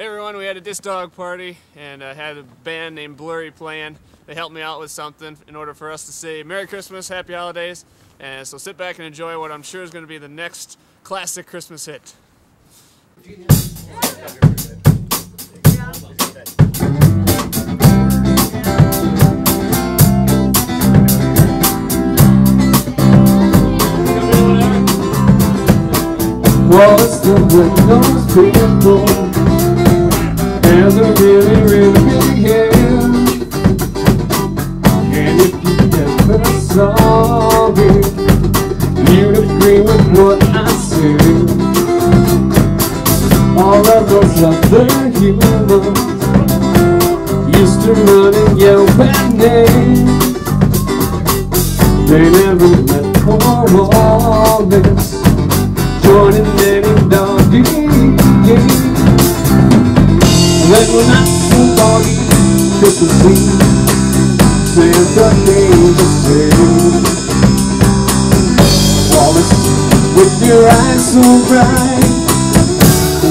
Hey everyone, we had a disc dog party and had a band named Blurry playing. They helped me out with something in order for us to say Merry Christmas, Happy Holidays, and so sit back and enjoy what I'm sure is going to be the next classic Christmas hit. Wallace, the window's beautiful. And I really am. And if you never saw it, you'd agree with what I said. All of those other humans used to run and yell at names. They never met poor Wallace joining any doggy game. When we're not so foggy, just to see Santa came to save. Wallace, with your eyes so bright,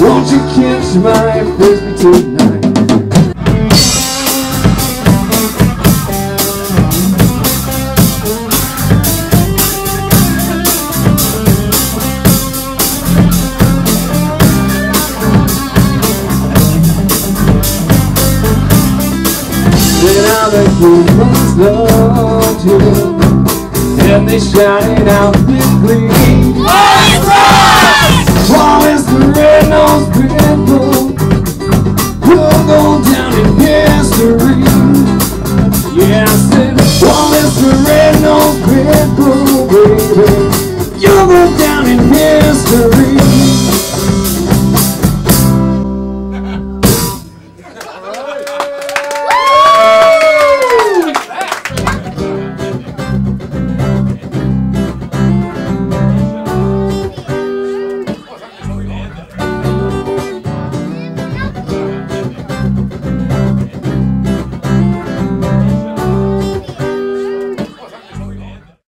won't you catch my Frisbee tonight? The humans loved him, and they shouted out with glee. Wallace, the red-nosed cripple, will go down in history. Yeah, I said, Wallace, the red-nosed cripple, baby, you'll go down.